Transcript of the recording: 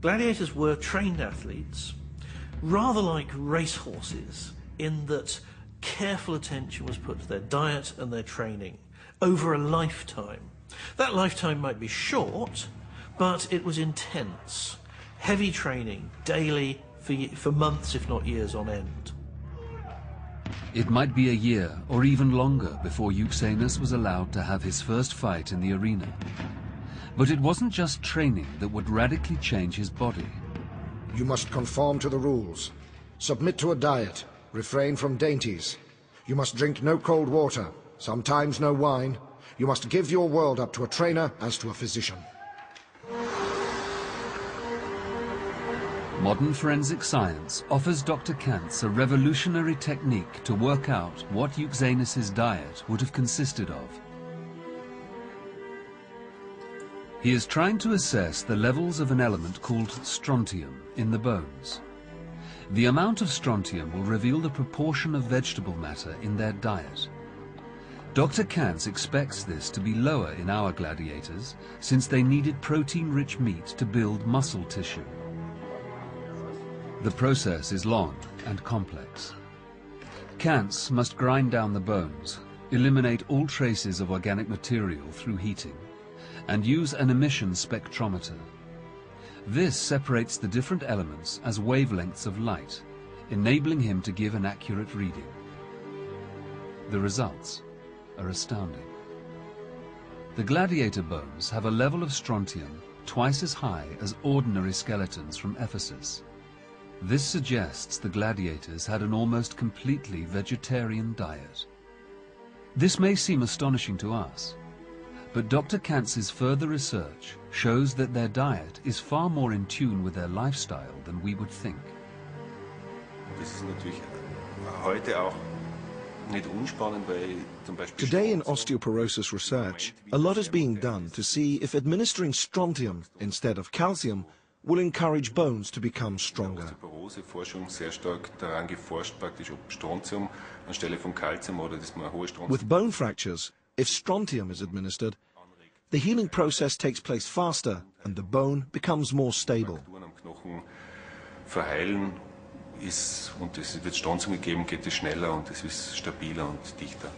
Gladiators were trained athletes, rather like racehorses, in that careful attention was put to their diet and their training over a lifetime. That lifetime might be short, but it was intense. Heavy training, daily, for months if not years on end. It might be a year or even longer before Euxenus was allowed to have his first fight in the arena. But it wasn't just training that would radically change his body. You must conform to the rules, submit to a diet, refrain from dainties. You must drink no cold water, sometimes no wine. You must give your world up to a trainer as to a physician. Modern forensic science offers Dr. Kanz a revolutionary technique to work out what Euxenus's diet would have consisted of. He is trying to assess the levels of an element called strontium in the bones. The amount of strontium will reveal the proportion of vegetable matter in their diet. Dr. Kanz expects this to be lower in our gladiators, since they needed protein-rich meat to build muscle tissue. The process is long and complex. Kanz must grind down the bones, eliminate all traces of organic material through heating, and use an emission spectrometer. This separates the different elements as wavelengths of light, enabling him to give an accurate reading. The results are astounding. The gladiator bones have a level of strontium twice as high as ordinary skeletons from Ephesus. This suggests the gladiators had an almost completely vegetarian diet. This may seem astonishing to us, but Dr. Kanz's further research shows that their diet is far more in tune with their lifestyle than we would think. Today in osteoporosis research, a lot is being done to see if administering strontium instead of calcium will encourage bones to become stronger. With bone fractures, if strontium is administered, the healing process takes place faster and the bone becomes more stable. Strontium gegeben, geht es schneller und es ist stabiler und dichter.